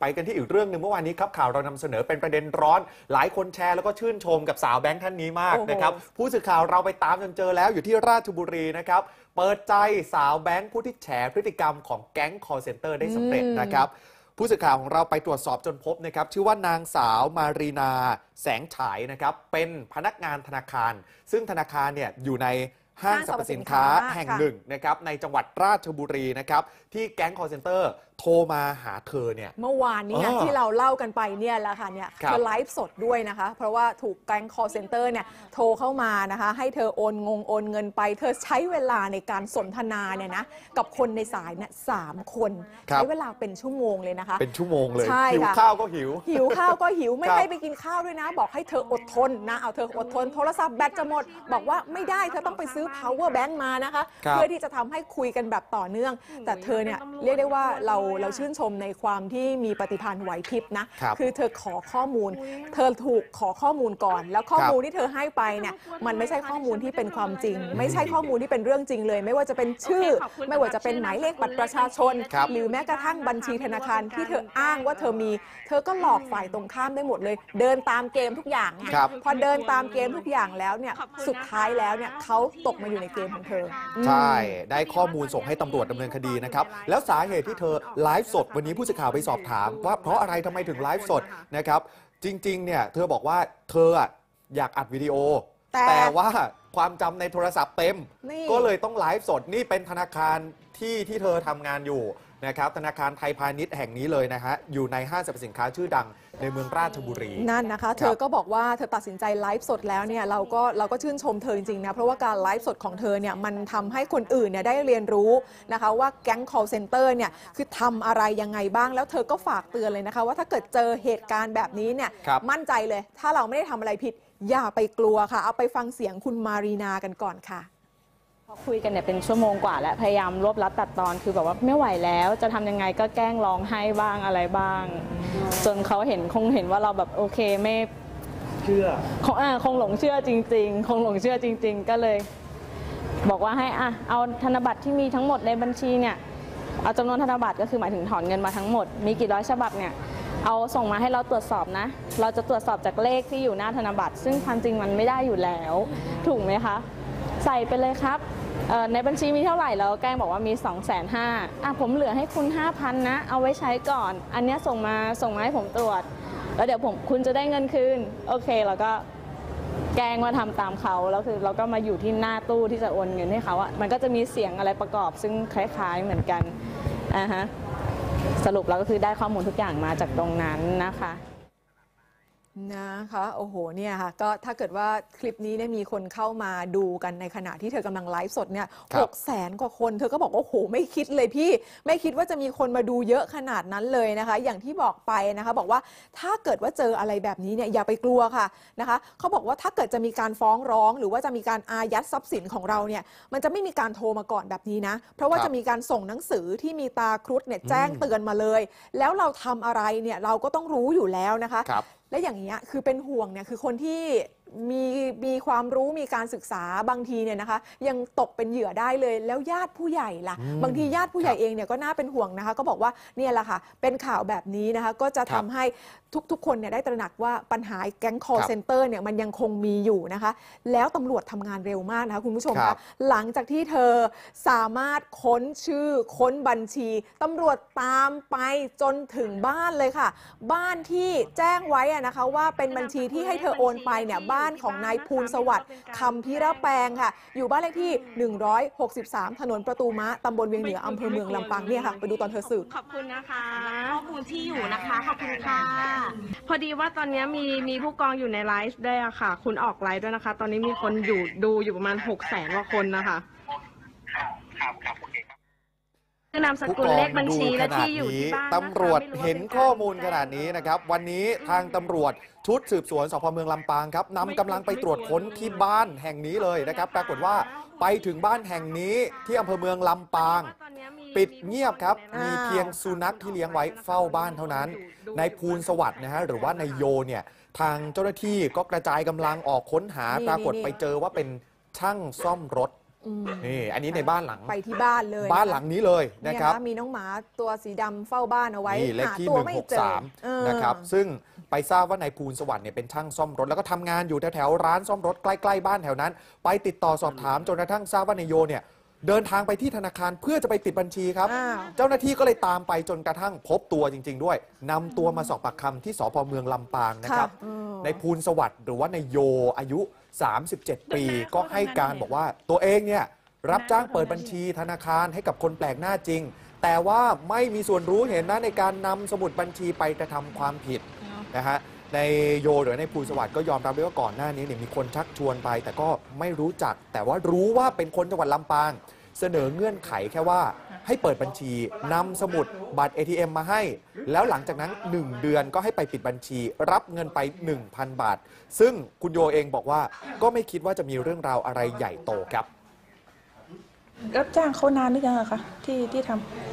ไปกันที่อีกเรื่องหนึ่งเมื่อวานนี้ครับข่าวเรานำเสนอเป็นประเด็นร้อนหลายคนแชร์แล้วก็ชื่นชมกับสาวแบงค์ท่านนี้มากนะครับผู้สื่อข่าวเราไปตามจนเจอแล้วอยู่ที่ราชบุรีนะครับเปิดใจสาวแบงค์ผู้ที่แฉพฤติกรรมของแก๊งคอลเซ็นเตอร์ได้สำเร็จนะครับผู้สื่อข่าวของเราไปตรวจสอบจนพบนะครับชื่อว่านางสาวมารีนาแสงฉายนะครับเป็นพนักงานธนาคารซึ่งธนาคารเนี่ยอยู่ในห้างสรรพสินค้าแห่งหนึ่งนะครับในจังหวัดราชบุรีนะครับที่แก๊งคอลเซ็นเตอร์โทรมาหาเธอเนี่ยเมื่อวานนี้ที่เราเล่ากันไปเนี่ยแหละค่ะเนี่ยเธอไลฟ์สดด้วยนะคะเพราะว่าถูกแก๊งคอลเซ็นเตอร์เนี่ยโทรเข้ามานะคะให้เธอโอนเงินไปเธอใช้เวลาในการสนทนาเนี่ยนะกับคนในสายเนี่ย3 คนใช้เวลาเป็นชั่วโมงเลยนะคะเป็นชั่วโมงเลยหิวข้าวก็หิวไม่ให้ไปกินข้าวด้วยนะบอกให้เธออดทนนะเอาเธออดทนโทรศัพท์แบตจะหมดบอกว่าไม่ได้เธอต้องไปซื้อ power bank มานะคะเพื่อที่จะทำให้คุยกันแบบต่อเนื่องแต่เธอเนี่ยเรียกได้ว่าเราชื่นชมในความที่มีปฏิภาณไหวพริบนะคือเธอขอข้อมูลเธอถูกขอข้อมูลก่อนแล้วข้อมูลที่เธอให้ไปเนี่ยมันไม่ใช่ข้อมูลที่เป็นความจริงไม่ใช่ข้อมูลที่เป็นเรื่องจริงเลยไม่ว่าจะเป็นชื่อไม่ว่าจะเป็นหมายเลขบัตรประชาชนหรือแม้กระทั่งบัญชีธนาคารที่เธออ้างว่าเธอมีเธอก็หลอกฝ่ายตรงข้ามได้หมดเลยเดินตามเกมทุกอย่างพอเดินตามเกมทุกอย่างแล้วเนี่ยสุดท้ายแล้วเนี่ยเขาตกมาอยู่ในเกมของเธอใช่ได้ข้อมูลส่งให้ตำรวจดำเนินคดีนะครับแล้วสาเหตุที่เธอไลฟ์สดวันนี้ผู้สื่อข่าวไปสอบถามว่าเพราะอะไรทำไมถึงไลฟ์สดนะครับจริงๆเนี่ยเธอบอกว่าเธออยากอัดวิดีโอแต่ว่าความจำในโทรศัพท์เต็มก็เลยต้องไลฟ์สดนี่เป็นธนาคารที่เธอทำงานอยู่นะครับธนาคารไทยพาณิชย์แห่งนี้เลยนะฮะอยู่ในห้างสรรพสินค้าชื่อดังในเมืองราชบุรีนั่นนะคะเธอก็บอกว่าเธอตัดสินใจไลฟ์สดแล้วเนี่ยเราก็ชื่นชมเธอจริงๆนะเพราะว่าการไลฟ์สดของเธอเนี่ยมันทำให้คนอื่นเนี่ยได้เรียนรู้นะคะว่าแก๊ง call center เนี่ยคือทำอะไรยังไงบ้างแล้วเธอก็ฝากเตือนเลยนะคะว่าถ้าเกิดเจอเหตุการณ์แบบนี้เนี่ยมั่นใจเลยถ้าเราไม่ได้ทำอะไรผิดอย่าไปกลัวค่ะเอาไปฟังเสียงคุณมารีนากันก่อนค่ะคุยกันเนี่ยเป็นชั่วโมงกว่าแล้วพยายามรวบลัดตัดตอนคือแบบว่าไม่ไหวแล้วจะทำยังไงก็แกล้งร้องไห้บ้างอะไรบ้างจนเขาคงเห็นว่าเราแบบโอเคไม่เชื่อคงหลงเชื่อจริงๆก็เลยบอกว่าให้เอาธนบัตรที่มีทั้งหมดในบัญชีเนี่ยเอาจำนวนธนบัตรก็คือหมายถึงถอนเงินมาทั้งหมดมีกี่ร้อยฉบับเนี่ยเอาส่งมาให้เราตรวจสอบนะเราจะตรวจสอบจากเลขที่อยู่หน้าธนบัตรซึ่งความจริงมันไม่ได้อยู่แล้วถูกไหมคะใส่ไปเลยครับในบัญชีมีเท่าไหร่แล้วแกล้งบอกว่ามี 250,000 ผมเหลือให้คุณ 5,000 นะเอาไว้ใช้ก่อนอันนี้ส่งมาให้ผมตรวจแล้วเดี๋ยวคุณจะได้เงินคืนโอเคแล้วก็แกล้งว่าทำตามเขาแล้วคือเราก็มาอยู่ที่หน้าตู้ที่จะโอนเงินให้เขาอะมันก็จะมีเสียงอะไรประกอบซึ่งคล้ายๆเหมือนกันสรุปแล้วก็คือได้ข้อมูลทุกอย่างมาจากตรงนั้นนะคะโอ้โหเนี่ยค่ะก็ถ้าเกิดว่าคลิปนี้เนี่ยมีคนเข้ามาดูกันในขณะที่เธอกำลังไลฟ์สดเนี่ย600,000 กว่าคนเธอก็บอกว่าโอ้โหไม่คิดเลยพี่ไม่คิดว่าจะมีคนมาดูเยอะขนาดนั้นเลยนะคะอย่างที่บอกไปนะคะบอกว่าถ้าเกิดว่าเจออะไรแบบนี้เนี่ยอย่าไปกลัวค่ะนะคะเขาบอกว่าถ้าเกิดจะมีการฟ้องร้องหรือว่าจะมีการอายัดทรัพย์สินของเราเนี่ยมันจะไม่มีการโทรมาก่อนแบบนี้นะเพราะว่าจะมีการส่งหนังสือที่มีตาครุฑเนี่ยแจ้งเตือนมาเลยแล้วเราทำอะไรเนี่ยเราก็ต้องรู้อยู่แล้วนะคะและอย่างเงี้ยคือเป็นห่วงเนี่ยคือคนที่มีความรู้มีการศึกษาบางทีเนี่ยนะคะยังตกเป็นเหยื่อได้เลยแล้วญาติผู้ใหญ่ล่ะบางทีญาติผู้ใหญ่เองเนี่ยก็น่าเป็นห่วงนะคะก็บอกว่าเนี่ยแหละค่ะเป็นข่าวแบบนี้นะคะก็จะทำให้ทุกคนเนี่ยได้ตระหนักว่าปัญหาแก๊ง call center เนี่ยมันยังคงมีอยู่นะคะแล้วตำรวจทำงานเร็วมากนะคะคุณผู้ชมค่ะหลังจากที่เธอสามารถค้นชื่อค้นบัญชีตำรวจตามไปจนถึงบ้านเลยค่ะบ้านที่แจ้งไว้นะคะว่าเป็นบัญชีที่ให้เธอโอนไปเนี่ยบ้านของนายภูลสวัสดิ์คำพิระแปงค่ะอยู่บ้านเลขที่163ถนนประตูม้าตำบลเวียงเหนืออำเภอเมืองลำปางเนี่ยค่ะไปดูตอนเธอสืบขอบคุณนะคะข้อมูลที่อยู่นะคะขอบคุณค่ะพอดีว่าตอนนี้มีผู้กองอยู่ในไลฟ์ด้วยค่ะคุณออกไลฟ์ด้วยนะคะตอนนี้มีคนอยู่ดูอยู่ประมาณ 600,000 กว่าคนนะคะนามสกุลเลขบัญชีและที่อยู่ที่บ้านตำรวจเห็นข้อมูลขนาดนี้นะครับวันนี้ทางตำรวจชุดสืบสวนสพเมืองลำปางครับนำกำลังไปตรวจค้นที่บ้านแห่งนี้เลยนะครับปรากฏว่าไปถึงบ้านแห่งนี้ที่อำเภอเมืองลำปางปิดเงียบครับมีเพียงสุนัขที่เลี้ยงไว้เฝ้าบ้านเท่านั้นนายภูลสวัสดิ์นะฮะหรือว่านายโยเนี่ยทางเจ้าหน้าที่ก็กระจายกำลังออกค้นหาปรากฏไปเจอว่าเป็นช่างซ่อมรถ นี่อันนี้ในบ้านหลังไปที่บ้านเลยบ้านหลังนี้เลยนะครับมีน้องหมาตัวสีดำเฝ้าบ้านเอาไว้หาตัวไม่เจอนะครับซึ่งไปทราบว่านายภูลสวัสดิ์เนี่ยเป็นช่างซ่อมรถแล้วก็ทำงานอยู่แถวๆร้านซ่อมรถใกล้ๆบ้านแถวนั้นไปติดต่อสอบถามจนกระทั่งทราบว่านายโยเนี่ยเดินทางไปที่ธนาคารเพื่อจะไปติดบัญชีครับเจ้าหน้าที่ก็เลยตามไปจนกระทั่งพบตัวจริงๆด้วยนำตัวมาสอบปากคำที่สภ.เมืองลำปางนะครับนายภูลสวัสดิ์หรือว่านายโยอายุ37 ปีก็ให้การบอกว่าตัวเองเนี่ยรับจ้างเปิดบัญชีธนาคารให้กับคนแปลกหน้าจริงแต่ว่าไม่มีส่วนรู้เห็นนะในการนำสมุดบัญชีไปกระทำความผิดนะฮะนายโยหรือนายภูลสวัสดิ์ก็ยอมรับด้วยว่าก่อนหน้านี้เนี่ยมีคนชักชวนไปแต่ก็ไม่รู้จักแต่ว่ารู้ว่าเป็นคนจังหวัดลำปางเสนอเงื่อนไขแค่ว่าให้เปิดบัญชีนำสมุดบัตร ATM มาให้แล้วหลังจากนั้น1เดือนก็ให้ไปปิดบัญชีรับเงินไป 1,000 บาทซึ่งคุณโยเองบอกว่าก็ไม่คิดว่าจะมีเรื่องราวอะไรใหญ่โตครับรับจ้างเขานานหรือยังคะที่ท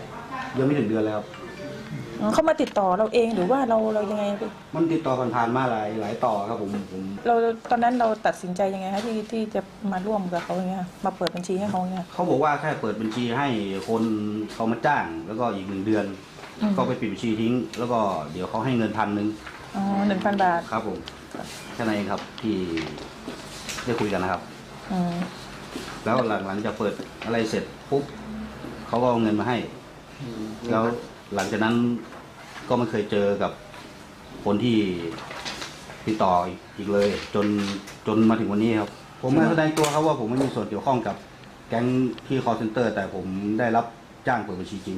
ำยังไม่ถึงเดือนแล้วเขามาติดต่อเราเองหรือว่าเรายังไงมันติดต่อผ่านมาหลายต่อครับผมเราตอนนั้นเราตัดสินใจยังไงคะที่จะมาร่วมกับเขาอย่างเงี้ยมาเปิดบัญชีให้เขาเงี้ยเขาบอกว่าแค่เปิดบัญชีให้คนเขามาจ้างแล้วก็อีก1 เดือนก็ไปปิดบัญชีทิ้งแล้วก็เดี๋ยวเขาให้เงิน1,000อ๋อ 1,000 บาทครับผมแค่นั้นเองครับที่ได้คุยกันนะครับแล้วหลังจะเปิดอะไรเสร็จปุ๊บเขาก็เอาเงินมาให้แล้วหลังจากนั้นก็ไม่เคยเจอกับคนที่ติดต่ออีกเลยจนมาถึงวันนี้ครับผมไม่แสดงตัวครับว่าผมไม่มีส่วนเกี่ยวข้องกับแก๊งที่คอลเซ็นเตอร์แต่ผมได้รับจ้างเปิดบัญชีจริง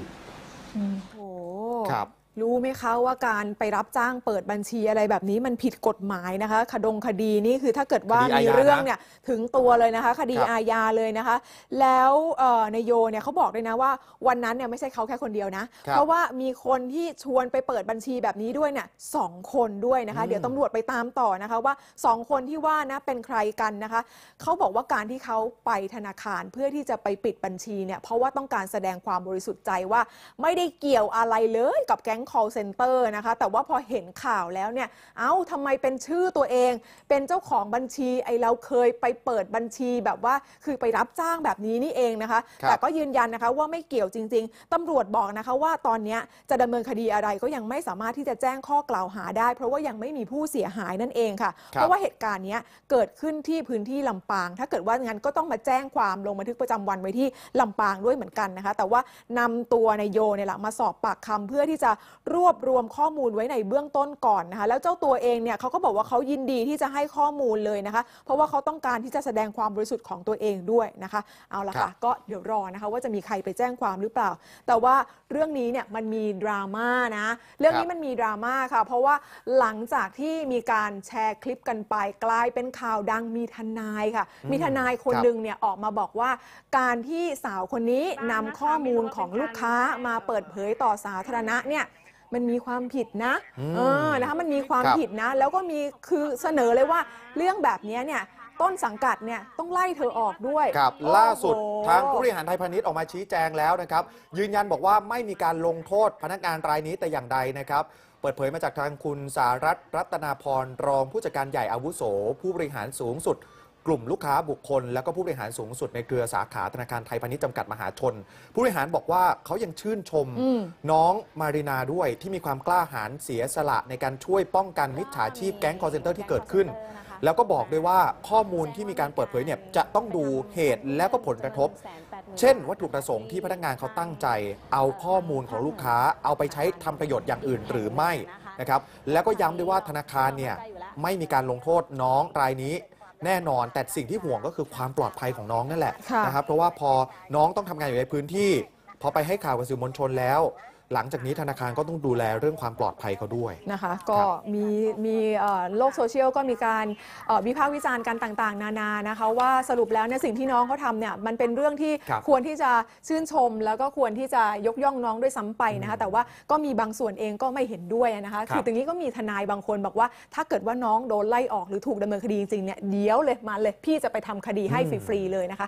โอ้ครับรู้ไหมคะว่าการไปรับจ้างเปิดบัญชีอะไรแบบนี้มันผิดกฎหมายนะคะคดีนี่คือถ้าเกิดว่ามีเรื่องเนี่ยถึงตัวเลยนะคะคดีอาญาเลยนะคะแล้วนายโยเนี่ยเขาบอกเลยนะว่าวันนั้นเนี่ยไม่ใช่เขาแค่คนเดียวนะเพราะว่ามีคนที่ชวนไปเปิดบัญชีแบบนี้ด้วยเนี่ย2 คนด้วยนะคะเดี๋ยวตำรวจไปตามต่อนะคะว่า2 คนที่ว่านะเป็นใครกันนะคะเขาบอกว่าการที่เขาไปธนาคารเพื่อที่จะไปปิดบัญชีเนี่ยเพราะว่าต้องการแสดงความบริสุทธิ์ใจว่าไม่ได้เกี่ยวอะไรเลยกับแก๊งcall center นะคะแต่ว่าพอเห็นข่าวแล้วเนี่ยเอ้าทำไมเป็นชื่อตัวเองเป็นเจ้าของบัญชีไอเราเคยไปเปิดบัญชีแบบว่าคือไปรับจ้างแบบนี้นี่เองนะคะแต่ก็ยืนยันนะคะว่าไม่เกี่ยวจริงๆตำรวจบอกนะคะว่าตอนนี้จะดำเนินคดีอะไรก็ยังไม่สามารถที่จะแจ้งข้อกล่าวหาได้เพราะว่ายังไม่มีผู้เสียหายนั่นเองค่ะเพราะว่าเหตุการณ์นี้เกิดขึ้นที่พื้นที่ลำปางถ้าเกิดว่างั้นก็ต้องมาแจ้งความลงบันทึกประจำวันไว้ที่ลำปางด้วยเหมือนกันนะคะแต่ว่านำตัวนายโยเนี่ยแหละมาสอบปากคำเพื่อที่จะรวบรวมข้อมูลไว้ในเบื้องต้นก่อนนะคะแล้วเจ้าตัวเองเนี่ยเขาก็บอกว่าเขายินดีที่จะให้ข้อมูลเลยนะคะเพราะว่าเขาต้องการที่จะแสดงความบริสุทธิ์ของตัวเองด้วยนะคะเอาละค่ะก็เดี๋ยวรอนะคะว่าจะมีใครไปแจ้งความหรือเปล่าแต่ว่าเรื่องนี้เนี่ยมันมีดราม่านะเรื่องนี้มันมีดราม่าค่ะเพราะว่าหลังจากที่มีการแชร์คลิปกันไปกลายเป็นข่าวดังมีทนายค่ะมีทนายคนหนึ่งเนี่ยออกมาบอกว่าการที่สาวคนนี้นำข้อมูลของลูกค้ามาเปิดเผยต่อสาธารณะเนี่ยมันมีความผิดนะนะคะมันมีความผิดนะแล้วก็มีคือเสนอเลยว่าเรื่องแบบนี้เนี่ยต้นสังกัดเนี่ยต้องไล่เธอออกด้วยครับล่าสุดทางผู้บริหารไทยพาณิชย์ออกมาชี้แจงแล้วนะครับยืนยันบอกว่าไม่มีการลงโทษพนักงานรายนี้แต่อย่างใดนะครับเปิดเผยมาจากทางคุณสารัตน์รัตนาพรรองผู้จัดการใหญ่อาวุโสผู้บริหารสูงสุดกลุ่มลูกค้าบุคคลและก็ผู้บริหารสูงสุดในเครือสาขาธนาคารไทยพาณิชย์จำกัดมหาชนผู้บริหารบอกว่าเขายังชื่นชมน้องมารินาด้วยที่มีความกล้าหาญเสียสละในการช่วยป้องกันมิจฉาชีพแก๊งคอลเซ็นเตอร์ที่เกิดขึ้นแล้วก็บอกด้วยว่าข้อมูลที่มีการเปิดเผยเนี่ยจะต้องดูเหตุและก็ผลกระทบเช่นวัตถุประสงค์ที่พนักงานเขาตั้งใจเอาข้อมูลของลูกค้าเอาไปใช้ทำประโยชน์อย่างอื่นหรือไม่นะครับแล้วก็ย้ำด้วยว่าธนาคารเนี่ยไม่มีการลงโทษน้องรายนี้แน่นอนแต่สิ่งที่ห่วงก็คือความปลอดภัยของน้องนั่นแหละนะครับเพราะว่าพอน้องต้องทำงานอยู่ในพื้นที่พอไปให้ข่าวกับสื่อมวลชนแล้วหลังจากนี้ธนาคารก็ต้องดูแลเรื่องความปลอดภัยเขาด้วยนะคะก็มีโลกโซเชียลก็มีการวิพากษ์วิจารณ์กันต่างๆนานานะคะว่าสรุปแล้วเนี่ยสิ่งที่น้องเขาทำเนี่ยมันเป็นเรื่องที่ควรที่จะชื่นชมแล้วก็ควรที่จะยกย่องน้องด้วยซ้ำไปนะคะแต่ว่าก็มีบางส่วนเองก็ไม่เห็นด้วยนะคะคือตรงนี้ก็มีทนายบางคนบอกว่าถ้าเกิดว่าน้องโดนไล่ออกหรือถูกดำเนินคดีจริงๆเนี่ยเดี๋ยวเลยมาเลยพี่จะไปทำคดีให้ฟรีๆเลยนะคะ